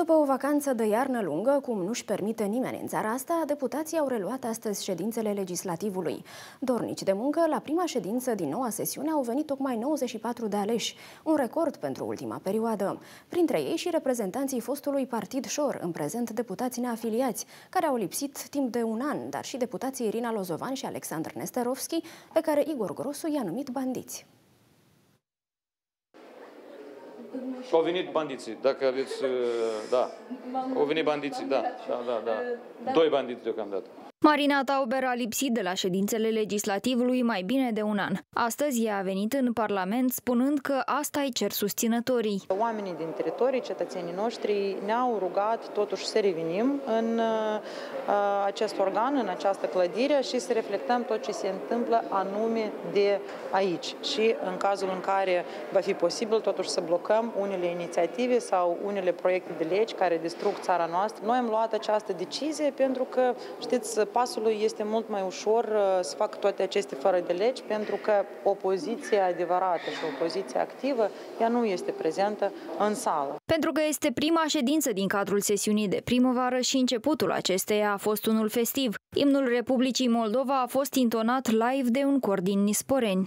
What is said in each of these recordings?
După o vacanță de iarnă lungă, cum nu-și permite nimeni în țara asta, deputații au reluat astăzi ședințele legislativului. Dornici de muncă, la prima ședință din noua sesiune au venit tocmai 94 de aleși, un record pentru ultima perioadă. Printre ei și reprezentanții fostului partid Șor, în prezent deputați neafiliați, care au lipsit timp de un an, dar și deputații Irina Lozovan și Alexandr Nesterovski, pe care Igor Grosu i-a numit bandiți. Au venit bandiții, dacă aveți, da, au venit bandiții, da, da, da, da, doi bandiți deocamdată. Marina Tauber a lipsit de la ședințele legislativului mai bine de un an. Astăzi ea a venit în Parlament spunând că asta îi cer susținătorii. Oamenii din teritorii, cetățenii noștri, ne-au rugat totuși să revenim în acest organ, în această clădire și să reflectăm tot ce se întâmplă anume de aici. Și în cazul în care va fi posibil totuși să blocăm unele inițiative sau unele proiecte de legi care distrug țara noastră. Noi am luat această decizie pentru că, știți, pasul lui este mult mai ușor să facă toate aceste fără de legi, pentru că opoziția adevărată și opoziția activă, ea nu este prezentă în sală. Pentru că este prima ședință din cadrul sesiunii de primăvară și începutul acesteia a fost unul festiv. Imnul Republicii Moldova a fost intonat live de un cor din Nisporeni.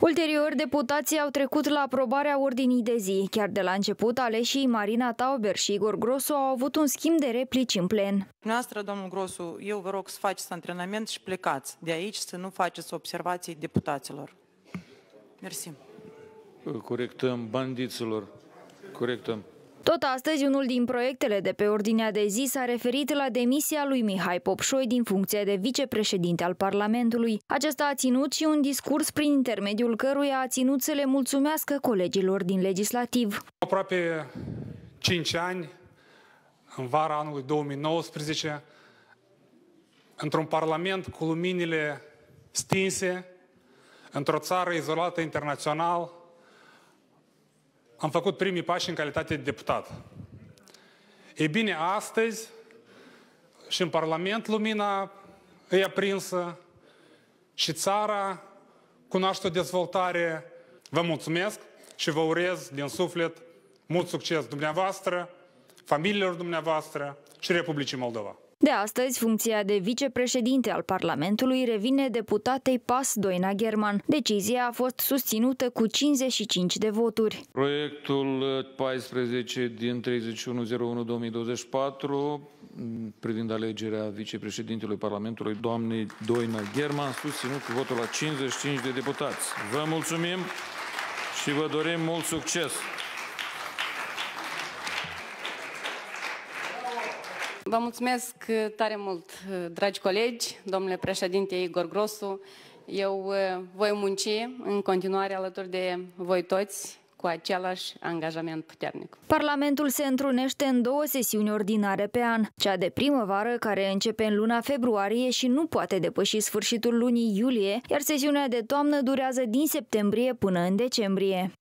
Ulterior, deputații au trecut la aprobarea ordinii de zi. Chiar de la început, aleșii Marina Tauber și Igor Grosu au avut un schimb de replici în plen. Dumneavoastră, domnul Grosu, eu vă rog să faceți antrenament și plecați de aici, să nu faceți observații deputaților. Mersi. Corectăm bandiților. Corectăm. Tot astăzi, unul din proiectele de pe ordinea de zi s-a referit la demisia lui Mihai Popșoi din funcția de vicepreședinte al Parlamentului. Acesta a ținut și un discurs prin intermediul căruia a ținut să le mulțumească colegilor din legislativ. Aproape 5 ani, în vara anului 2019, într-un parlament cu luminile stinse, într-o țară izolată internațional, am făcut primii pași în calitate de deputat. Ei bine, astăzi și în Parlament lumina e aprinsă și țara cunoaște o dezvoltare. Vă mulțumesc și vă urez din suflet mult succes dumneavoastră, familiilor dumneavoastră și Republicii Moldova. De astăzi, funcția de vicepreședinte al Parlamentului revine deputatei PAS Doina German. Decizia a fost susținută cu 55 de voturi. Proiectul 14 din 31.01.2024, privind alegerea vicepreședintelui Parlamentului, doamnei Doina German, susținut cu votul la 55 de deputați. Vă mulțumim și vă dorim mult succes! Vă mulțumesc tare mult, dragi colegi, domnule președinte Igor Grosu. Eu voi munci în continuare alături de voi toți cu același angajament puternic. Parlamentul se întrunește în două sesiuni ordinare pe an, cea de primăvară, care începe în luna februarie și nu poate depăși sfârșitul lunii iulie, iar sesiunea de toamnă durează din septembrie până în decembrie.